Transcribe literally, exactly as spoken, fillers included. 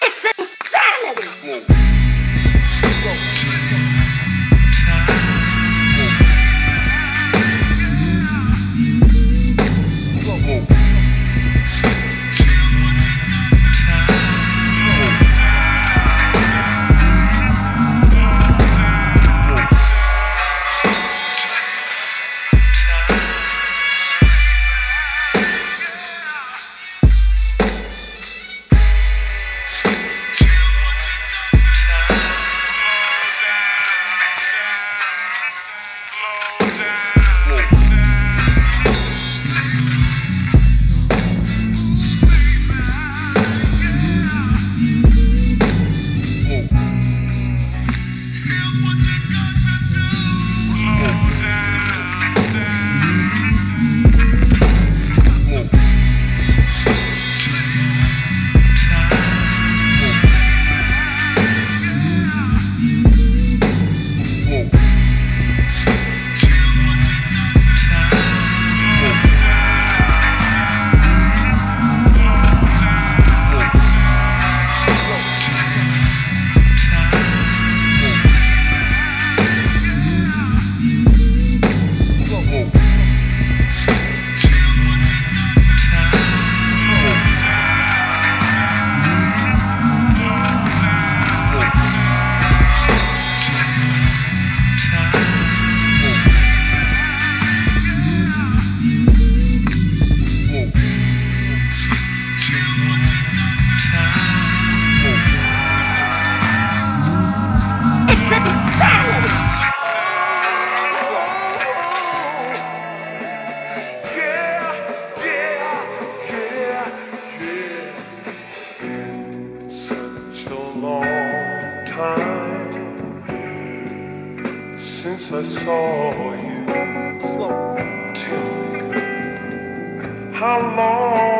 It's insanity. Whoa. Since I saw you, tell me how long.